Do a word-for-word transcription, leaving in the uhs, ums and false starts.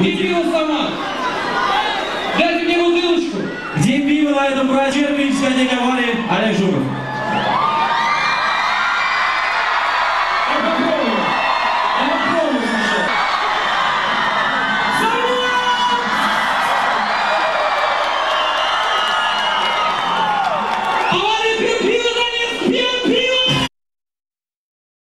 Не пиво сама! Дайте мне бутылочку! Где пиво на этом прочерпе, все не говори!